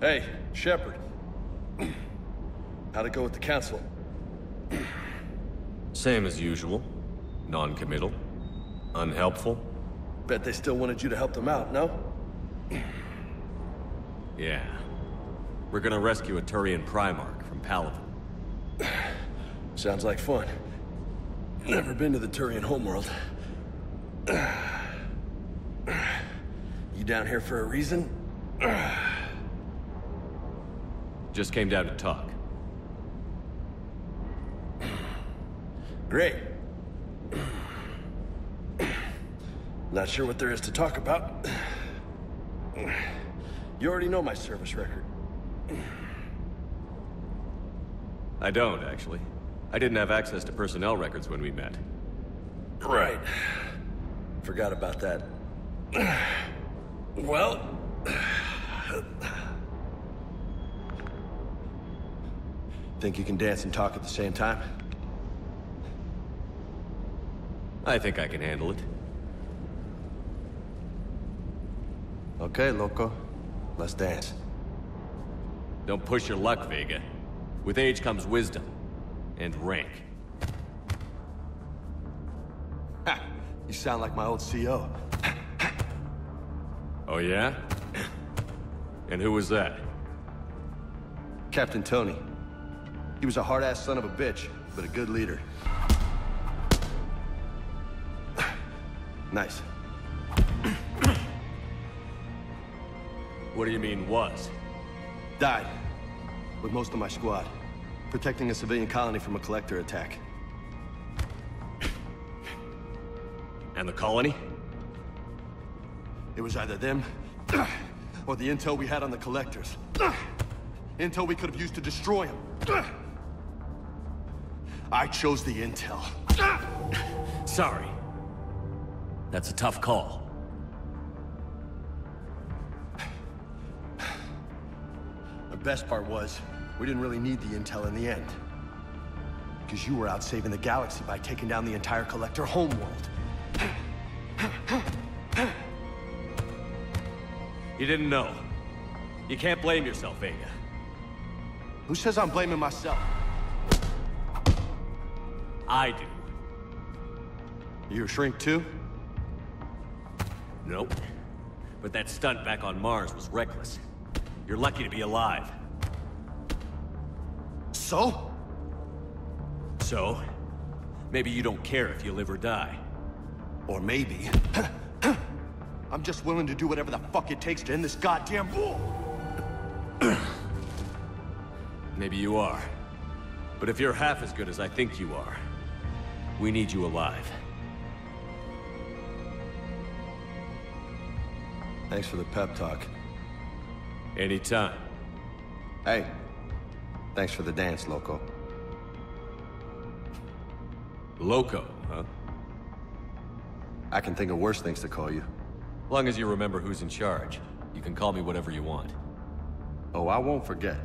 Hey, Shepard. How'd it go with the Council? Same as usual. Non-committal. Unhelpful. Bet they still wanted you to help them out, no? Yeah. We're gonna rescue a Turian Primarch from Palaven. Sounds like fun. Never been to the Turian homeworld. You down here for a reason? Just came down to talk. Great. Not sure what there is to talk about. You already know my service record. I don't, actually. I didn't have access to personnel records when we met. Right. Forgot about that. Well... Think you can dance and talk at the same time? I think I can handle it. Okay, loco. Let's dance. Don't push your luck, Vega. With age comes wisdom. And rank. Ha! You sound like my old CO. Oh, yeah? And who was that? Captain Tony. He was a hard-ass son of a bitch, but a good leader. Nice. What do you mean, was? Died. With most of my squad. Protecting a civilian colony from a Collector attack. And the colony? It was either them, or the intel we had on the Collectors. Intel we could have used to destroy them. I chose the intel. Sorry. That's a tough call. The best part was, we didn't really need the intel in the end. Because you were out saving the galaxy by taking down the entire Collector homeworld. You didn't know. You can't blame yourself, Vega. Who says I'm blaming myself? I do. You a shrink too? Nope. But that stunt back on Mars was reckless. You're lucky to be alive. So? So, maybe you don't care if you live or die. Or maybe... I'm just willing to do whatever the fuck it takes to end this goddamn war! Maybe you are. But if you're half as good as I think you are, we need you alive. Thanks for the pep talk. Anytime. Hey. Thanks for the dance, loco. Loco, huh? I can think of worse things to call you. As long as you remember who's in charge, you can call me whatever you want. Oh, I won't forget.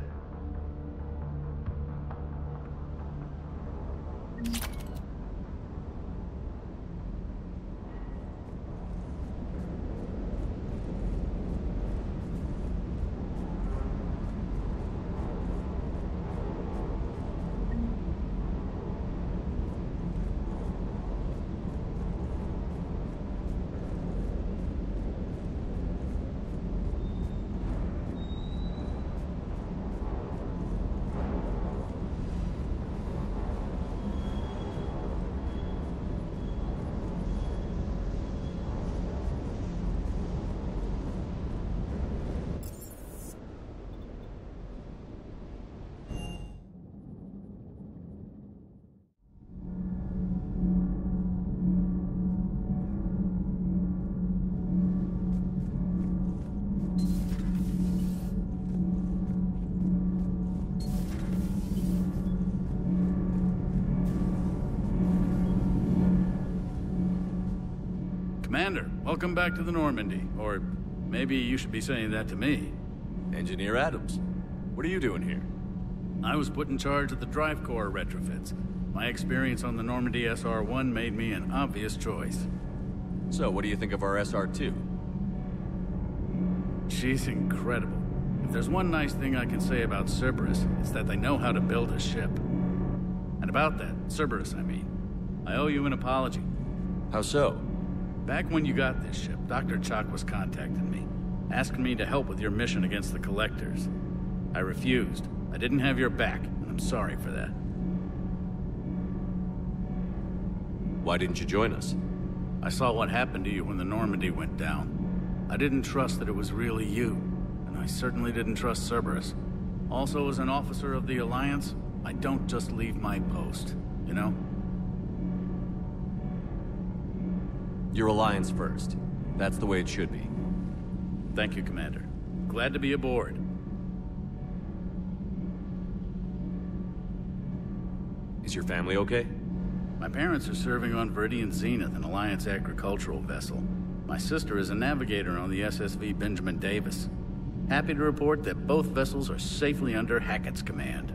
Commander, welcome back to the Normandy. Or maybe you should be saying that to me. Engineer Adams, what are you doing here? I was put in charge of the drive core retrofits. My experience on the Normandy SR-1 made me an obvious choice. So, what do you think of our SR-2? She's incredible. If there's one nice thing I can say about Cerberus, it's that they know how to build a ship. And about that, Cerberus, I mean, I owe you an apology. How so? Back when you got this ship, Dr. Chak was contacting me, asking me to help with your mission against the Collectors. I refused. I didn't have your back, and I'm sorry for that. Why didn't you join us? I saw what happened to you when the Normandy went down. I didn't trust that it was really you, and I certainly didn't trust Cerberus. Also, as an officer of the Alliance, I don't just leave my post, you know? Your Alliance first. That's the way it should be. Thank you, Commander. Glad to be aboard. Is your family okay? My parents are serving on Viridian Zenith, an Alliance agricultural vessel. My sister is a navigator on the SSV Benjamin Davis. Happy to report that both vessels are safely under Hackett's command.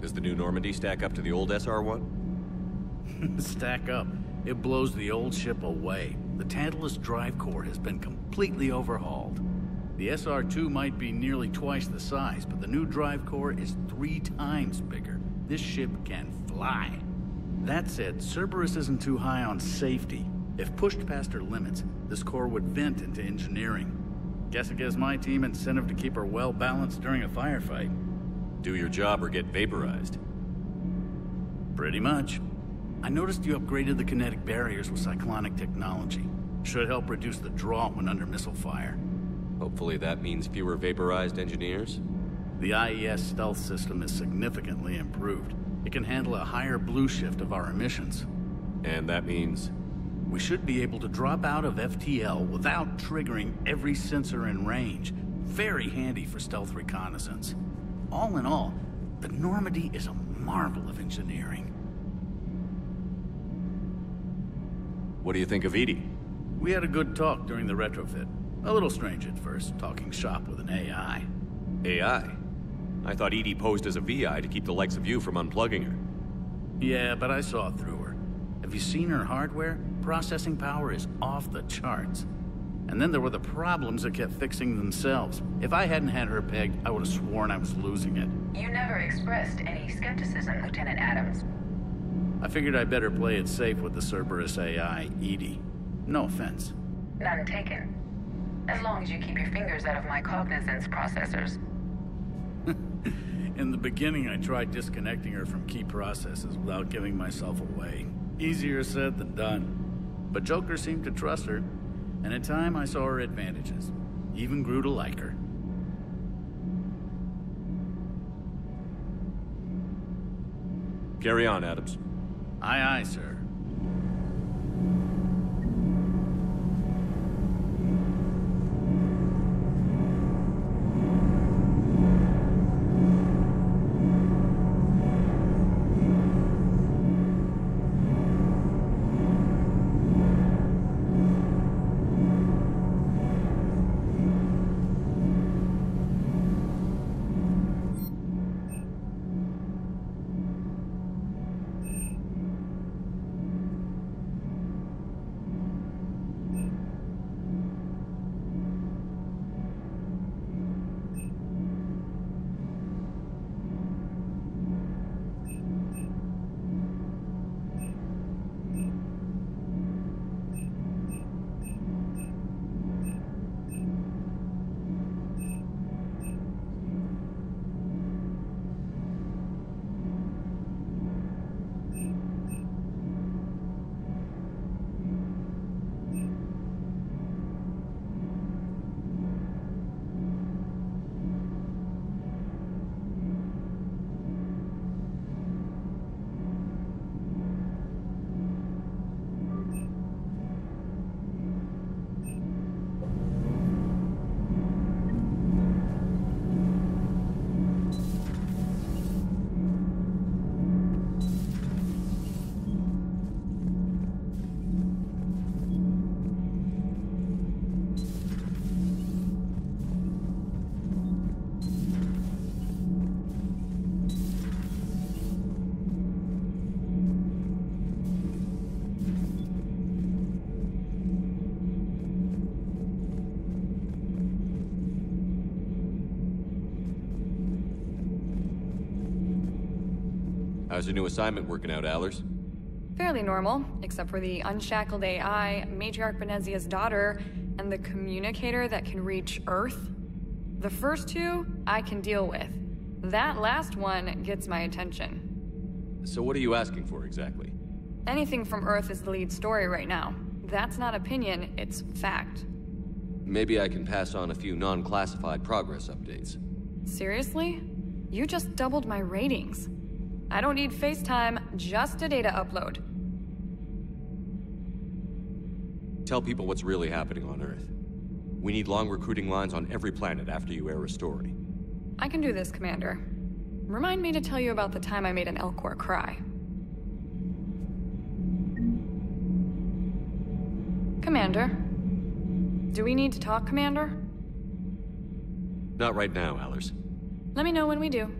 Does the new Normandy stack up to the old SR-1? Stack up? It blows the old ship away. The Tantalus drive core has been completely overhauled. The SR-2 might be nearly twice the size, but the new drive core is 3 times bigger. This ship can fly. That said, Cerberus isn't too high on safety. If pushed past her limits, this core would vent into engineering. Guess it gives my team incentive to keep her well balanced during a firefight. Do your job or get vaporized. Pretty much. I noticed you upgraded the kinetic barriers with cyclonic technology. Should help reduce the draw when under missile fire. Hopefully that means fewer vaporized engineers? The IES stealth system is significantly improved. It can handle a higher blue shift of our emissions. And that means? We should be able to drop out of FTL without triggering every sensor in range. Very handy for stealth reconnaissance. All in all, the Normandy is a marvel of engineering. What do you think of EDI? We had a good talk during the retrofit. A little strange at first, talking shop with an AI. AI? I thought EDI posed as a VI to keep the likes of you from unplugging her. Yeah, but I saw through her. Have you seen her hardware? Processing power is off the charts. And then there were the problems that kept fixing themselves. If I hadn't had her pegged, I would have sworn I was losing it. You never expressed any skepticism, Lieutenant Adams. I figured I'd better play it safe with the Cerberus AI, EDI. No offense. None taken. As long as you keep your fingers out of my cognizance processors. In the beginning, I tried disconnecting her from key processes without giving myself away. Easier said than done. But Joker seemed to trust her, and in time I saw her advantages. Even grew to like her. Carry on, Adams. Aye, aye, sir. How's your new assignment working out, Allers? Fairly normal, except for the unshackled AI, Matriarch Benezia's daughter, and the communicator that can reach Earth. The first two, I can deal with. That last one gets my attention. So what are you asking for, exactly? Anything from Earth is the lead story right now. That's not opinion, it's fact. Maybe I can pass on a few non-classified progress updates. Seriously? You just doubled my ratings. I don't need FaceTime, just a data upload. Tell people what's really happening on Earth. We need long recruiting lines on every planet after you air a story. I can do this, Commander. Remind me to tell you about the time I made an Elcor cry. Commander? Do we need to talk, Commander? Not right now, Allers. Let me know when we do.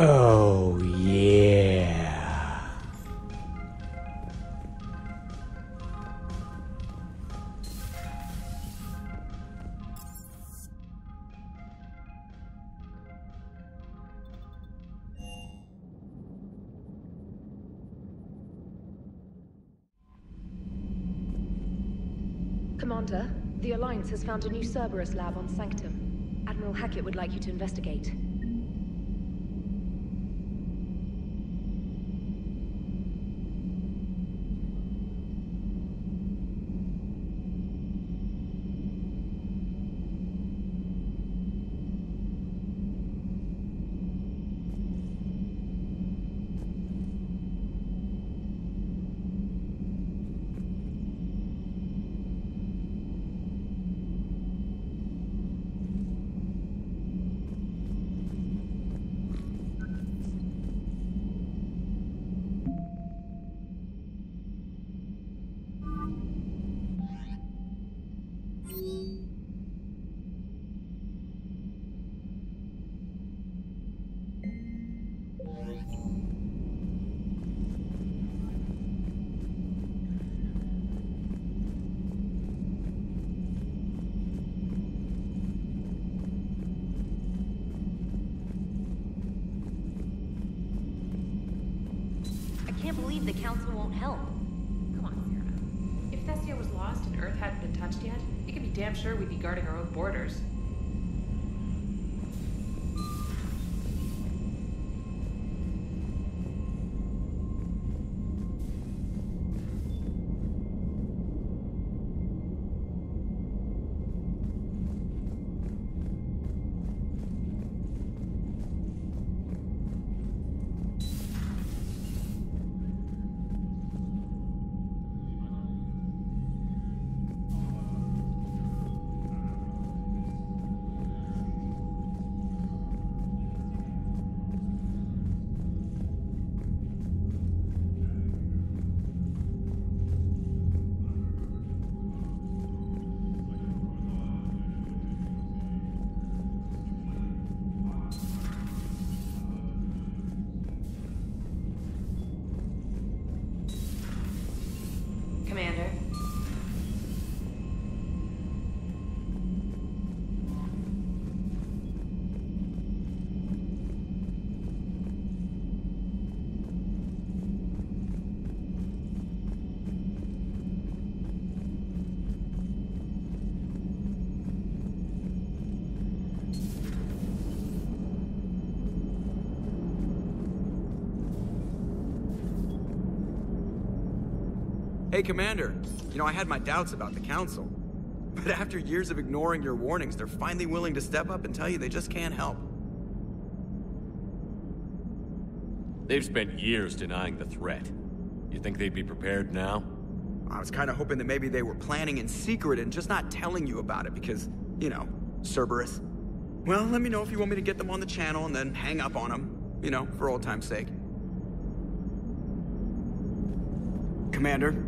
Oh, yeah. Commander, the Alliance has found a new Cerberus lab on Sanctum. Admiral Hackett would like you to investigate. I can't believe the Council won't help. Come on, Sarah. If Thessia was lost and Earth hadn't been touched yet, you can be damn sure we'd be guarding our own borders. Hey, Commander. You know, I had my doubts about the Council. But after years of ignoring your warnings, they're finally willing to step up and tell you they just can't help. They've spent years denying the threat. You think they'd be prepared now? I was kind of hoping that maybe they were planning in secret and just not telling you about it because, you know, Cerberus. Well, let me know if you want me to get them on the channel and then hang up on them, you know, for old time's sake. Commander?